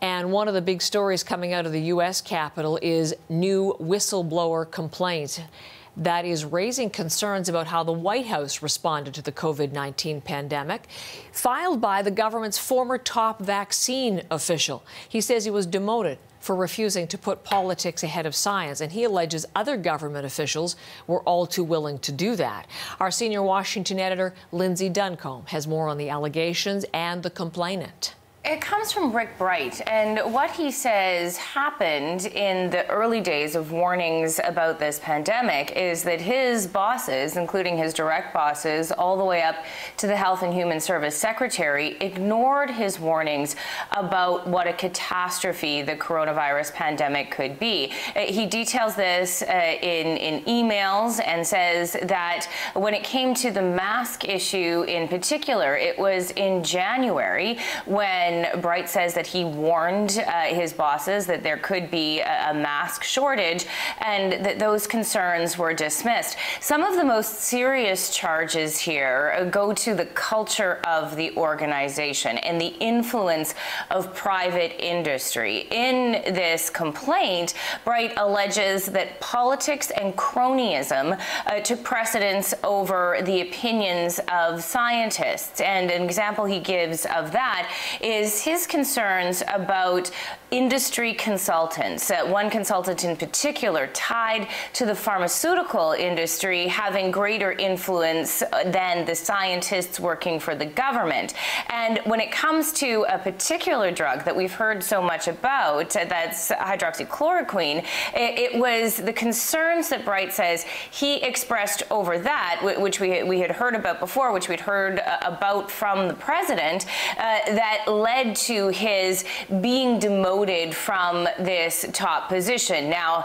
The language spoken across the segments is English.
And one of the big stories coming out of the U.S. Capitol is new whistleblower complaint that is raising concerns about how the White House responded to the COVID-19 pandemic, filed by the government's former top vaccine official. He says he was demoted for refusing to put politics ahead of science, and he alleges other government officials were all too willing to do that. Our senior Washington editor, Lindsay Duncombe, has more on the allegations and the complainant. It comes from Rick Bright, and what he says happened in the early days of warnings about this pandemic is that his bosses, including his direct bosses, all the way up to the Health and Human Service Secretary, ignored his warnings about what a catastrophe the coronavirus pandemic could be. He details this in emails and says that when it came to the mask issue in particular, it was in January when Bright says that he warned his bosses that there could be a mask shortage, and that those concerns were dismissed. Some of the most serious charges here go to the culture of the organization and the influence of private industry. In this complaint, Bright alleges that politics and cronyism took precedence over the opinions of scientists. And an example he gives of that is his concerns about industry consultants. One consultant in particular tied to the pharmaceutical industry having greater influence than the scientists working for the government. And when it comes to a particular drug that we've heard so much about, that's hydroxychloroquine, it was the concerns that Bright says he expressed over that, which we had heard about before, which we'd heard about from the president, that led to his being demoted from this top position. Now,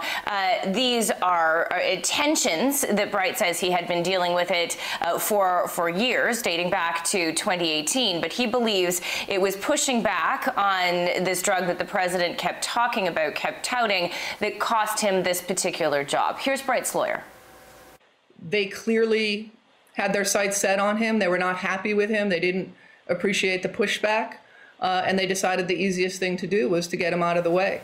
these are tensions that Bright says he had been dealing with it for years, dating back to 2018, but he believes it was pushing back on this drug that the president kept talking about, kept touting, that cost him this particular job. Here's Bright's lawyer. They clearly had their sights set on him. They were not happy with him. They didn't appreciate the pushback. And they decided the easiest thing to do was to get him out of the way.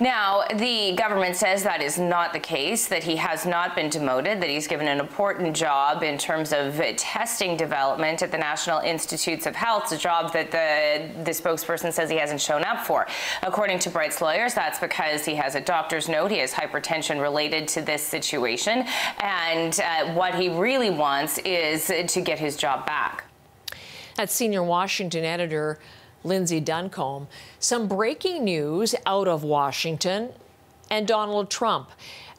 Now, the government says that is not the case, that he has not been demoted, that he's given an important job in terms of testing development at the National Institutes of Health, a job that the spokesperson says he hasn't shown up for. According to Bright's lawyers, that's because he has a doctor's note, he has hypertension related to this situation, and what he really wants is to get his job back. That's senior Washington editor Lindsay Duncombe. Some breaking news out of Washington and Donald Trump.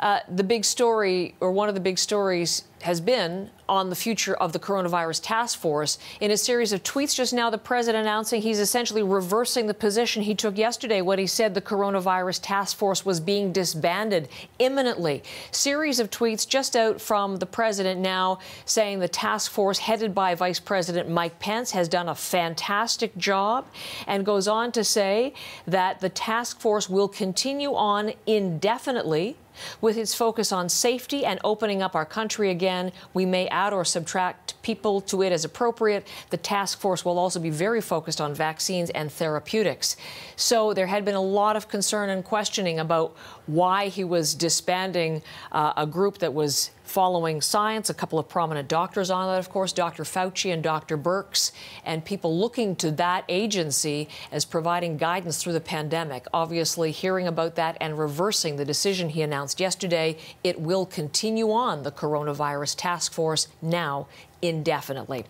The big story, or one of the big stories, has been on the future of the coronavirus task force. In a series of tweets just now, the president announcing he's essentially reversing the position he took yesterday when he said the coronavirus task force was being disbanded imminently. Series of tweets just out from the president now saying the task force headed by Vice President Mike Pence has done a fantastic job, and goes on to say that the task force will continue on indefinitely with its focus on safety and opening up our country again. We may add or subtract people to it as appropriate. The task force will also be very focused on vaccines and therapeutics. So there had been a lot of concern and questioning about why he was disbanding a group that was following science. A couple of prominent doctors on that, of course, Dr. Fauci and Dr. Birx, and people looking to that agency as providing guidance through the pandemic. Obviously, hearing about that and reversing the decision he announced yesterday, it will continue on, the coronavirus task force, now indefinitely.